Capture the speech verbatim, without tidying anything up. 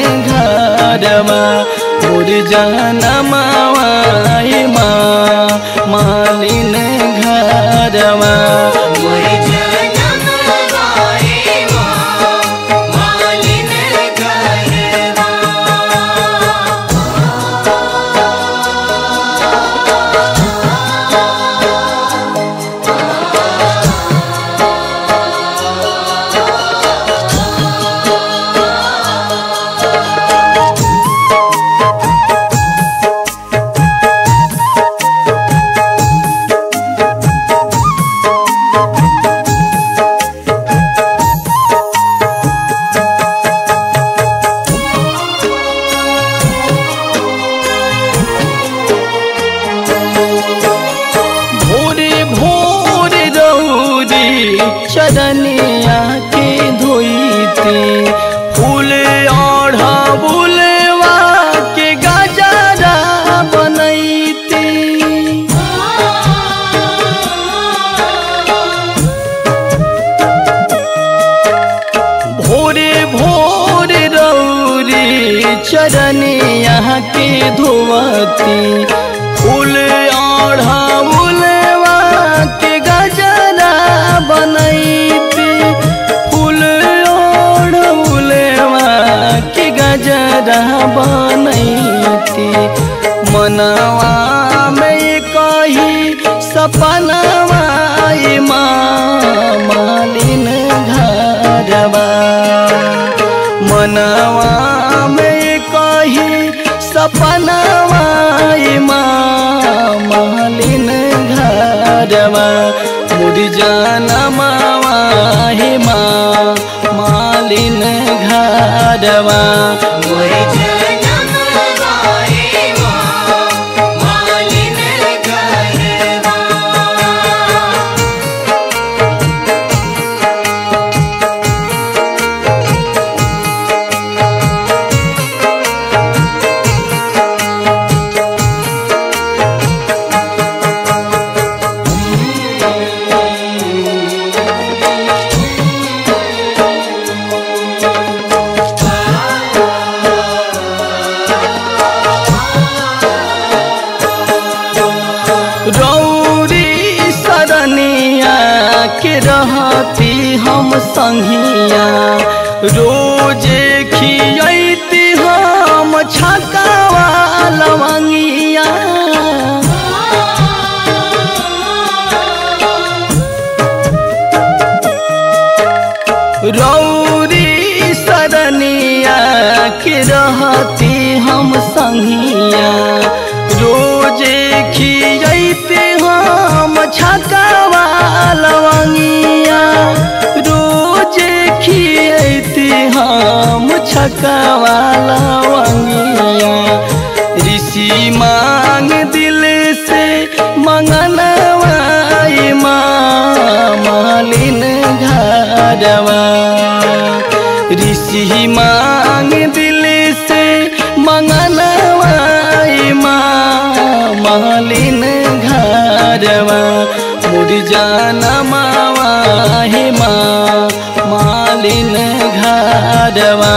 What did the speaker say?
घरमा मोर जनमा मालिन घरमा चरनिया के धोईती फूले और बुलवा के गजरा बनैती भोरे भोर रौरी चरनिया के धोवती फूले और बुलवा के गजरा बनैती गजरा बनैती मनवा में कही सपनवा मालिन घरवा मनवा में कही सपनवा मालिन घरवा मोर जनमा मालिन घरवा रहती हम संगिया रोजे खियती हम छकावा लवंगिया रौरी सरनिया के रहती हम संगिया रोजे खियती हम छकावा लवंगिया रोजे खियती हम छकावा लवंगिया ऋषि मांग दिल से मंगनवा मालिन घरवा ऋषि मांग दिल से मंगनवा मालिन घरवा मोर जनमा मालिन घरवा।